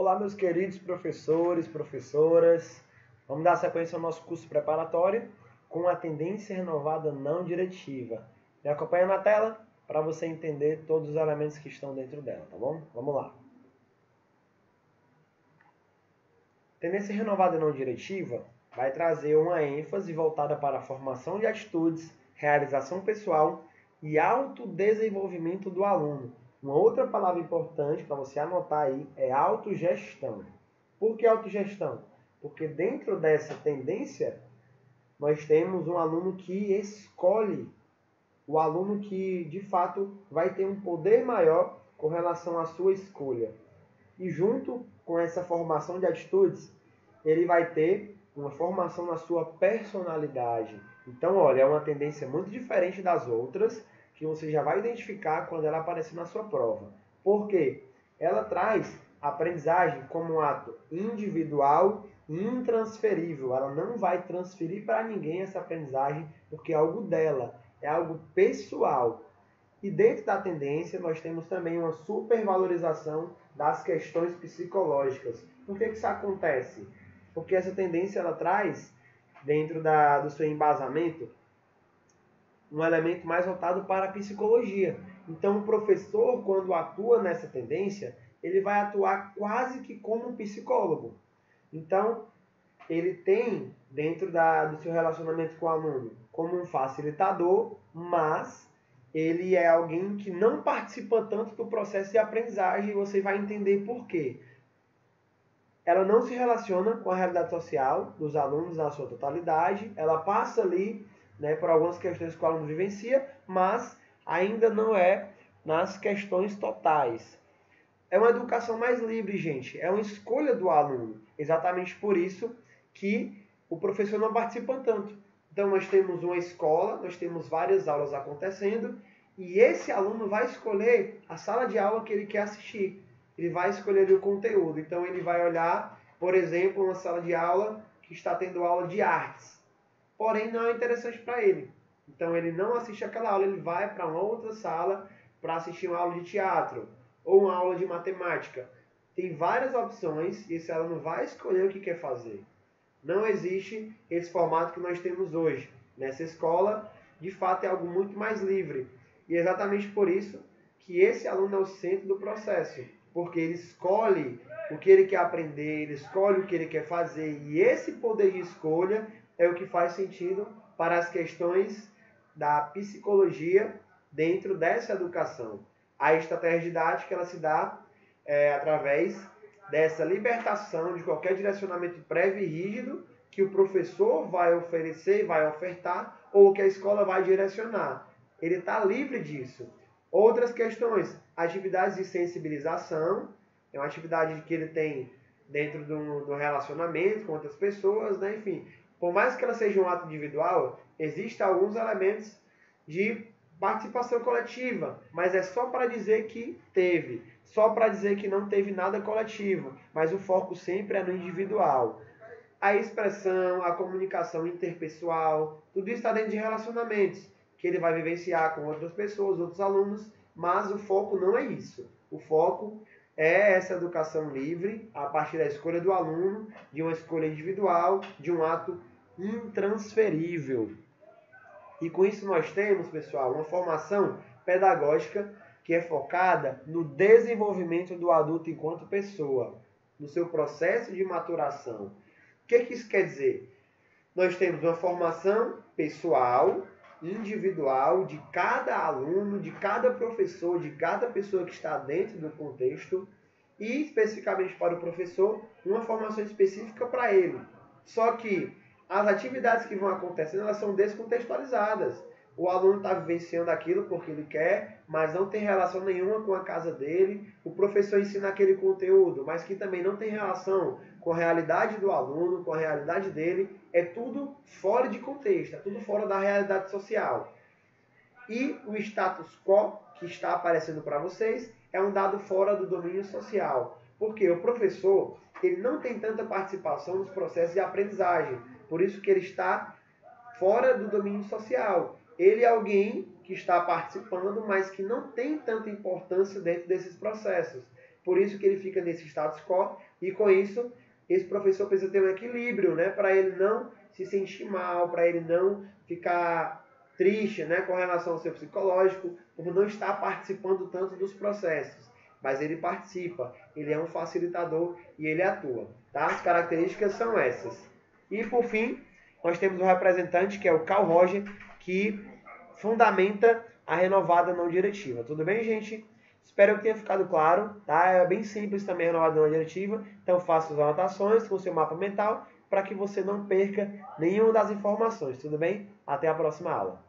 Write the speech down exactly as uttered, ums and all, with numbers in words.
Olá, meus queridos professores, professoras. Vamos dar sequência ao nosso curso preparatório com a tendência renovada não diretiva. Me acompanha na tela para você entender todos os elementos que estão dentro dela, tá bom? Vamos lá. Tendência renovada não diretiva vai trazer uma ênfase voltada para a formação de atitudes, realização pessoal e autodesenvolvimento do aluno. Uma outra palavra importante para você anotar aí é autogestão. Por que autogestão? Porque dentro dessa tendência, nós temos um aluno que escolhe, o aluno que, de fato, vai ter um poder maior com relação à sua escolha. E junto com essa formação de atitudes, ele vai ter uma formação na sua personalidade. Então, olha, é uma tendência muito diferente das outras, que você já vai identificar quando ela aparecer na sua prova. Por quê? Ela traz a aprendizagem como um ato individual e intransferível. Ela não vai transferir para ninguém essa aprendizagem, porque é algo dela, é algo pessoal. E dentro da tendência, nós temos também uma supervalorização das questões psicológicas. Por que que isso acontece? Porque essa tendência ela traz, dentro da, do seu embasamento, um elemento mais voltado para a psicologia. Então, o professor, quando atua nessa tendência, ele vai atuar quase que como um psicólogo. Então, ele tem, dentro da, do seu relacionamento com o aluno, como um facilitador, mas ele é alguém que não participa tanto do processo de aprendizagem, e você vai entender por quê. Ela não se relaciona com a realidade social dos alunos na sua totalidade, ela passa ali, né, por algumas questões que o aluno vivencia, mas ainda não é nas questões totais. É uma educação mais livre, gente. É uma escolha do aluno. Exatamente por isso que o professor não participa tanto. Então, nós temos uma escola, nós temos várias aulas acontecendo, e esse aluno vai escolher a sala de aula que ele quer assistir. Ele vai escolher o conteúdo. Então, ele vai olhar, por exemplo, uma sala de aula que está tendo aula de artes. Porém, não é interessante para ele. Então, ele não assiste aquela aula, ele vai para uma outra sala para assistir uma aula de teatro ou uma aula de matemática. Tem várias opções e esse aluno vai escolher o que quer fazer. Não existe esse formato que nós temos hoje. Nessa escola, de fato, é algo muito mais livre. E é exatamente por isso que esse aluno é o centro do processo. Porque ele escolhe o que ele quer aprender, ele escolhe o que ele quer fazer. E esse poder de escolha é o que faz sentido para as questões da psicologia dentro dessa educação. A estratégia didática ela se dá é, através dessa libertação de qualquer direcionamento prévio e rígido que o professor vai oferecer, vai ofertar, ou que a escola vai direcionar. Ele está livre disso. Outras questões, atividades de sensibilização, é uma atividade que ele tem dentro do, do relacionamento com outras pessoas, né? Enfim. Por mais que ela seja um ato individual, existem alguns elementos de participação coletiva, mas é só para dizer que teve, só para dizer que não teve nada coletivo, mas o foco sempre é no individual. A expressão, a comunicação interpessoal, tudo isso está dentro de relacionamentos, que ele vai vivenciar com outras pessoas, outros alunos, mas o foco não é isso. O foco é essa educação livre, a partir da escolha do aluno, de uma escolha individual, de um ato intransferível. E com isso nós temos, pessoal, uma formação pedagógica que é focada no desenvolvimento do adulto enquanto pessoa, no seu processo de maturação. O que que isso quer dizer? Nós temos uma formação pessoal, individual, de cada aluno, de cada professor, de cada pessoa que está dentro do contexto e, especificamente para o professor, uma formação específica para ele. Só que as atividades que vão acontecendo, elas são descontextualizadas. O aluno está vivenciando aquilo porque ele quer, mas não tem relação nenhuma com a casa dele. O professor ensina aquele conteúdo, mas que também não tem relação com a realidade do aluno, com a realidade dele. É tudo fora de contexto, é tudo fora da realidade social. E o status quo que está aparecendo para vocês é um dado fora do domínio social. Porque o professor, ele não tem tanta participação nos processos de aprendizagem. Por isso que ele está fora do domínio social. Ele é alguém que está participando, mas que não tem tanta importância dentro desses processos. por isso que ele fica nesse status quo, e com isso, esse professor precisa ter um equilíbrio, né, para ele não se sentir mal, para ele não ficar triste, né, com relação ao seu psicológico, por não estar participando tanto dos processos. Mas ele participa, ele é um facilitador e ele atua. Tá? As características são essas. E, por fim, nós temos um representante, que é o Carl Roger, que fundamenta a renovada não diretiva. Tudo bem, gente? Espero que tenha ficado claro. Tá? É bem simples também a renovada não diretiva. Então, faça as anotações com o seu mapa mental para que você não perca nenhuma das informações. Tudo bem? Até a próxima aula.